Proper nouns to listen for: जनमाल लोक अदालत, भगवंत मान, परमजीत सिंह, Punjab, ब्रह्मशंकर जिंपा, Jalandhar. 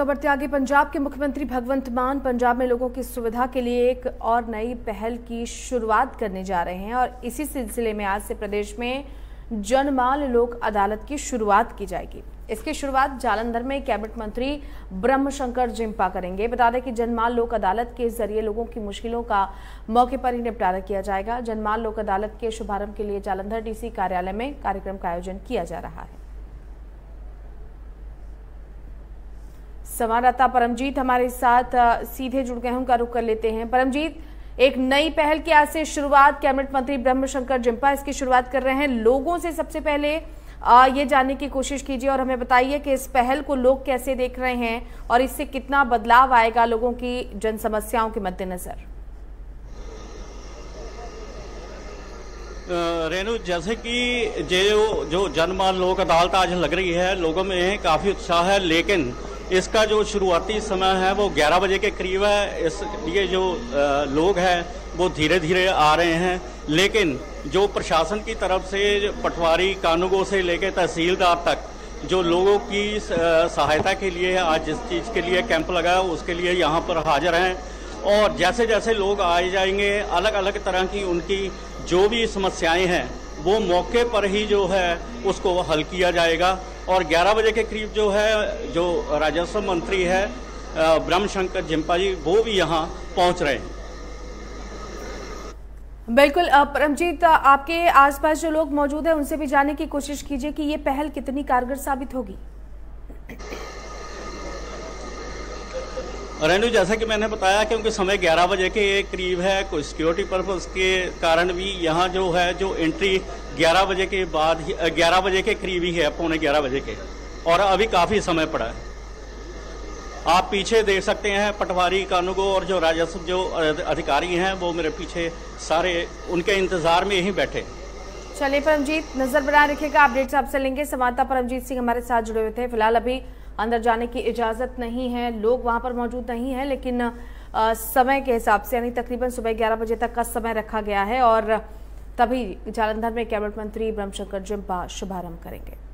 खबर से आगे पंजाब के मुख्यमंत्री भगवंत मान पंजाब में लोगों की सुविधा के लिए एक और नई पहल की शुरुआत करने जा रहे हैं और इसी सिलसिले में आज से प्रदेश में जनमाल लोक अदालत की शुरुआत की जाएगी। इसकी शुरुआत जालंधर में कैबिनेट मंत्री ब्रह्मशंकर जिंपा करेंगे। बता दें कि जनमाल लोक अदालत के जरिए लोगों की मुश्किलों का मौके पर ही निपटारा किया जाएगा। जनमाल लोक अदालत के शुभारंभ के लिए जालंधर डीसी कार्यालय में कार्यक्रम का आयोजन किया जा रहा है। संवाददाता परमजीत हमारे साथ सीधे जुड़ गए हैं, उनका रुख कर लेते हैं। परमजीत, एक नई पहल की आज से शुरुआत, कैबिनेट मंत्री ब्रह्मशंकर जिंपा इसकी शुरुआत कर रहे हैं। लोगों से सबसे पहले ये जानने की कोशिश कीजिए और हमें बताइए कि इस पहल को लोग कैसे देख रहे हैं और इससे कितना बदलाव आएगा लोगों की जन समस्याओं के मद्देनजर। रेणु, जैसे कि जो जनमाल लोक अदालत आज लग रही है, लोगों में काफ़ी उत्साह है, लेकिन इसका जो शुरुआती समय है वो 11 बजे के करीब है। इसलिए जो लोग हैं वो धीरे धीरे आ रहे हैं, लेकिन जो प्रशासन की तरफ से पटवारी कानूनगो से लेकर तहसीलदार तक जो लोगों की सहायता के लिए आज जिस चीज़ के लिए कैंप लगा उसके लिए यहाँ पर हाजिर हैं। और जैसे जैसे लोग आए जाएंगे अलग अलग तरह की उनकी जो भी समस्याएं हैं वो मौके पर ही जो है उसको हल किया जाएगा। और 11 बजे के करीब जो है जो राजस्व मंत्री है ब्रह्मशंकर जिंपा जी, वो भी यहाँ पहुँच रहे हैं। बिल्कुल परमजीत, आपके आसपास जो लोग मौजूद हैं उनसे भी जानने की कोशिश कीजिए कि ये पहल कितनी कारगर साबित होगी। रेणु, जैसा कि मैंने बताया क्योंकि समय 11 बजे के करीब है, कोई सिक्योरिटी पर्पस के कारण भी यहाँ जो है जो एंट्री 11 बजे के बाद ही 11 बजे के करीब ही है, पौने 11 बजे के, और अभी काफ़ी समय पड़ा है। आप पीछे देख सकते हैं पटवारी कानूनगो और जो राजस्व जो अधिकारी हैं वो मेरे पीछे सारे उनके इंतजार में ही बैठे। चलिए परमजीत, नजर बनाए रखिएगा, अपडेट्स आपसे लेंगे। संवाददाता परमजीत सिंह हमारे साथ जुड़े हुए थे। फिलहाल अभी अंदर जाने की इजाजत नहीं है, लोग वहां पर मौजूद नहीं है, लेकिन समय के हिसाब से यानी तकरीबन सुबह 11 बजे तक का समय रखा गया है और तभी जालंधर में कैबिनेट मंत्री ब्रह्मशंकर जिंपा शुभारंभ करेंगे।